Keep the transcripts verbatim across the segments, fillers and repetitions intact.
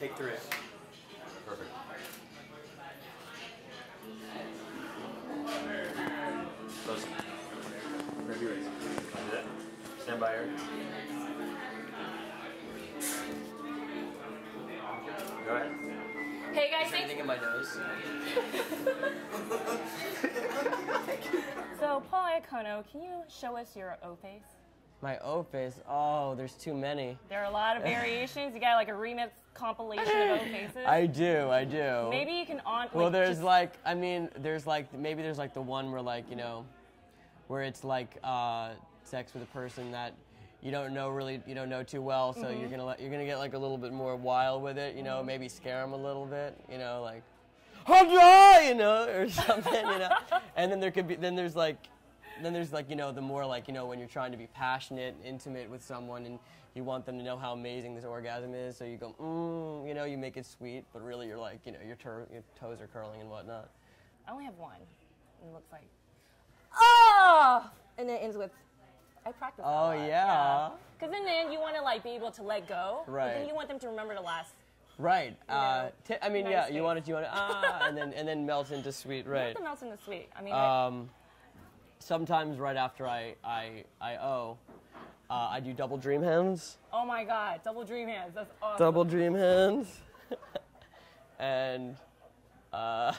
Take three. Perfect. Close. Ready, raise. Under that. Stand by, Eric. Go ahead. Hey guys, thanks. Anything in my nose? So, Paul Iacono, can you show us your O face? My O face? Oh, there's too many. There are a lot of variations. You got like a remix compilation of O faces. I do, I do. Maybe you can on. Like, well, there's just... like, I mean, there's like, maybe there's like the one where like, you know, where it's like uh, sex with a person that you don't know really, you don't know too well, so mm-hmm. you're gonna let, you're gonna get like a little bit more wild with it, you know, mm-hmm. maybe scare them a little bit, you know, like, "Hurrah!" you know, or something, you know. And then there could be, then there's like. Then there's like, you know, the more like, you know, when you're trying to be passionate, intimate with someone and you want them to know how amazing this orgasm is, so you go, mmm, you know, you make it sweet, but really you're like, you know, your, your toes are curling and whatnot. I only have one, and it looks like, oh! And it ends with, I practice that. Oh, yeah. Because yeah. then you want to like be able to let go, right. but then you want them to remember the last. Right. You uh, t I mean, yeah, States. you want it, you want it, ah, and then, and then melt into sweet, right. You have to melt into sweet. I mean, um, sometimes right after I I I O, uh, I do double dream hands. Oh my God, double dream hands! That's awesome. Double dream hands, and uh,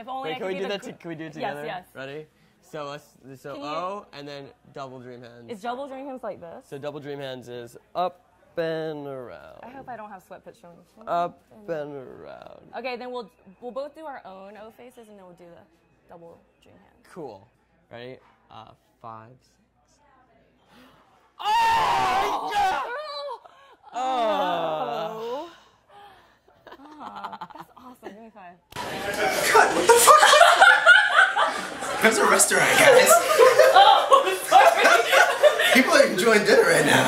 if only wait, can I could we do that? To, can we do it together? Yes, yes. Ready? So uh, so you, O and then double dream hands. Is double dream hands like this? So double dream hands is up and around. I hope I don't have sweat pits showing. Up and, and around. Okay, then we'll we'll both do our own O faces, and then we'll do the double dream hands. Cool. Ready? Uh, five, six. Oh! Yeah! Oh! Oh. Oh. That's awesome. Give me five. God, what the fuck? There's a restaurant, guys. Oh, sorry. People are enjoying dinner right now.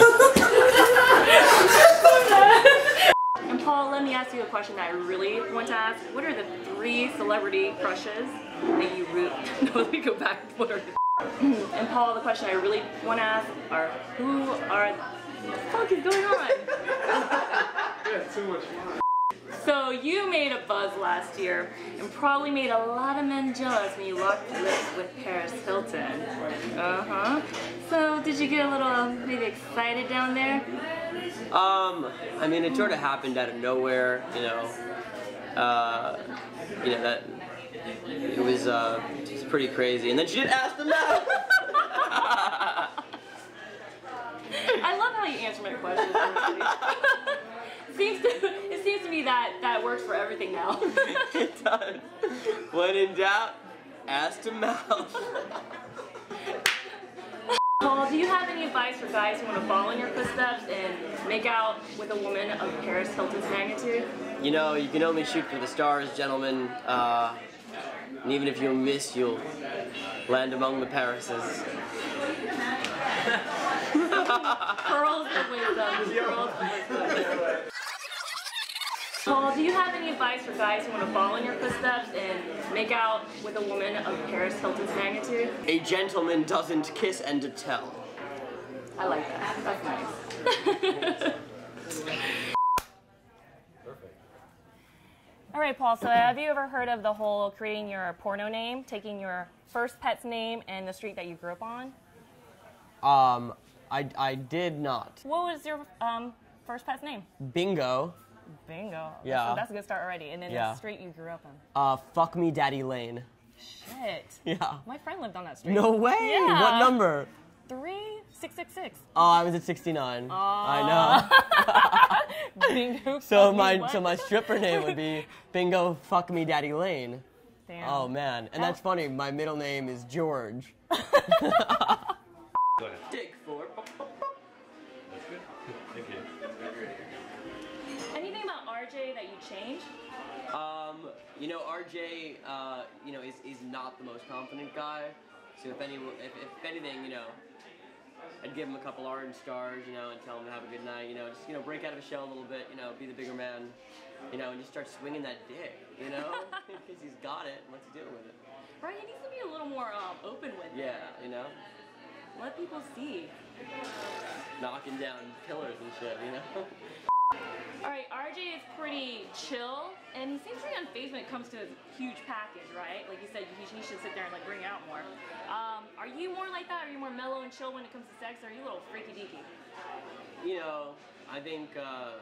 And Paul, let me ask you a question that I really want to ask. What are the three celebrity crushes that you really know we go back what are and Paul, the question I really want to ask are who are what the fuck is going on? Yeah, too much fun. So you made a buzz last year and probably made a lot of men jealous when you locked lips with Paris Hilton. Uh-huh. So did you get a little uh, maybe excited down there? Um, I mean it sort of happened out of nowhere, you know. Uh you know that It was, uh, it was pretty crazy, and then she didn't ask them out. I love how you answer my questions. It seems to, it seems to me that that works for everything now. It does. When in doubt, ask them out. Paul, do you have any advice for guys who want to follow in your footsteps and make out with a woman of Paris Hilton's magnitude? You know, you can only shoot for the stars, gentlemen. Uh, And even if you miss, you'll land among the Parises. Pearls of wisdom. Paul, do you have any advice for guys who want to follow in your footsteps and make out with a woman of Paris Hilton's magnitude? A gentleman doesn't kiss and tell. I like that. That's nice. All right, Paul, so have you ever heard of the whole creating your porno name, taking your first pet's name and the street that you grew up on? Um, I, I did not. What was your um, first pet's name? Bingo. Bingo. Yeah. So that's a good start already. And then yeah. the street you grew up on? Uh, Fuck Me Daddy Lane. Shit. Yeah. My friend lived on that street. No way. Yeah. What number? three six six six. Oh, I was at sixty-nine. Uh... I know. Bingo, so my what? so my stripper name would be Bingo Fuck Me Daddy Lane. Damn. Oh man, and that's funny. My middle name is George. Go ahead. Dig four. That's good. Thank you. Anything about R J that you changed? Um, you know R J, uh, you know is is not the most confident guy. So if any if, if anything, you know. I'd give him a couple orange stars, you know, and tell him to have a good night, you know, just, you know, break out of his shell a little bit, you know, be the bigger man, you know, and just start swinging that dick, you know, because he's got it, and what's he doing with it? Right, he needs to be a little more um, open with yeah, it. Yeah, you know. Let people see. Knocking down pillars and shit, you know. All right, R J is basement comes to a huge package, right? Like you said, he, he should sit there and like bring out more. Um, are you more like that? Are you more mellow and chill when it comes to sex? Or are you a little freaky deaky? You know, I think. Uh,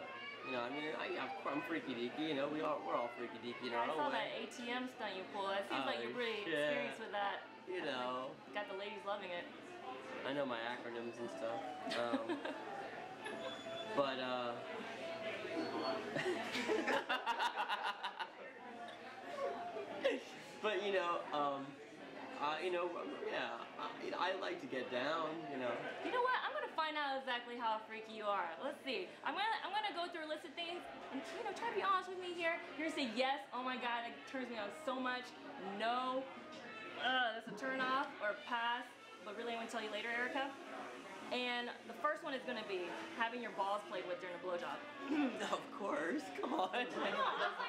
You know, I mean, I, I'm freaky deaky. You know, we all we're all freaky deaky in our own way. I saw that A T M stunt you pulled. It seems uh, like you're really yeah. experienced with that. You know, like, got the ladies loving it. I know my acronyms and stuff. Um, but uh, but you know, um, uh, you know, yeah, I, I like to get down. You know. You know what? I'm gonna find out exactly how freaky you are. Let's see. I'm gonna I'm gonna go through a list of things and you know try to be honest with me here. You're gonna say yes, oh my god, it turns me on so much. No, uh, that's a turn off or pass, but really I'm gonna tell you later, Erica. And the first one is gonna be having your balls played with during a blowjob. Of course, come on. No, I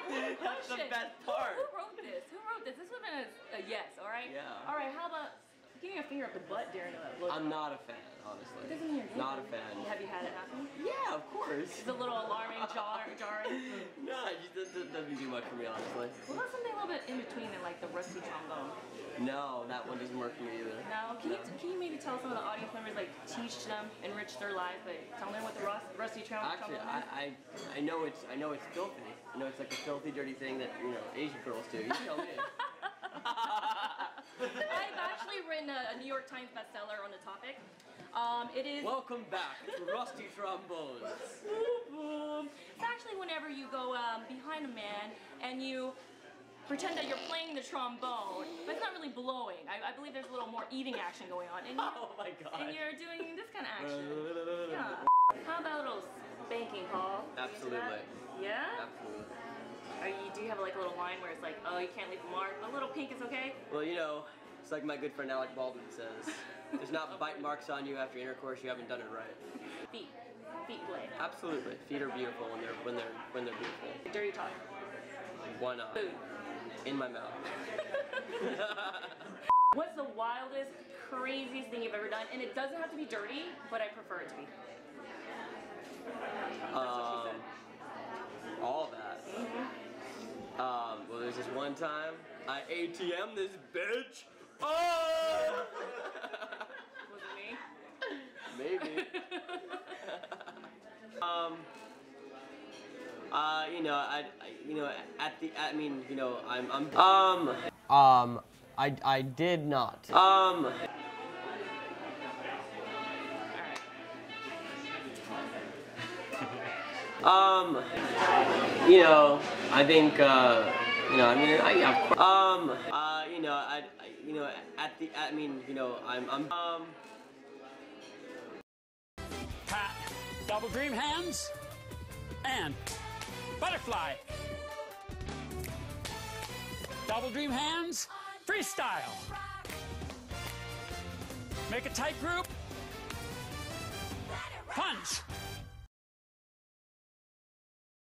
was like, that's the best part. Who, who wrote this? Who wrote this? This would have been a, a yes, alright? Yeah. Alright, how about give me a finger up the butt during a blowjob? I'm not a fan, honestly. It doesn't mean you're not a fan. Have you had it happen? Yeah, of course. It's a little alarming, jar, jarring. No, it just doesn't do much for me, honestly. Well, that's something a little bit in between than like the rusty trombone. No, that one doesn't work for me either. No? Can, no. You, can you maybe tell some of the audience members, like, teach them, enrich their lives, but tell them what the rust, rusty trombone Actually, I, is? Actually, I, I know it's I know it's filthy. I know it's like a filthy, dirty thing that, you know, Asian girls do. You tell me. I've actually written a, a New York Times bestseller on the topic. Um, it is Welcome back to Rusty Trombones. It's actually whenever you go um, behind a man and you pretend that you're playing the trombone, but it's not really blowing. I, I believe there's a little more eating action going on. And oh my god! And you're doing this kind of action. Yeah. How about a little spanking, Paul? Absolutely. Yeah. Absolutely. Or you do have like a little line where it's like, oh, you can't leave a mark. A little pink is okay. Well, you know, it's like my good friend Alec Baldwin says, there's not bite marks on you after intercourse. You haven't done it right. Feet, feet play. Absolutely, feet are beautiful when they're when they're when they're beautiful. Dirty talk. Why not? Food. In my mouth. What's the wildest, craziest thing you've ever done? And it doesn't have to be dirty, but I prefer it to be. That's um, what she said. All that. Mm-hmm. Um, well, there's this one time I A T M this bitch. Oh! Was it me? Maybe. um. Uh, you know, I, I, you know, at the, I mean, you know, I'm, I'm. Um. Um. I, I did not. Um. All right. um. You know. I think, uh, you know, I mean, I, of course, um, uh, you know, I, I, you know, at the, I mean, you know, I'm, I'm, um. Pat, double dream hands, and butterfly. Double dream hands, freestyle. Make a tight group. Punch.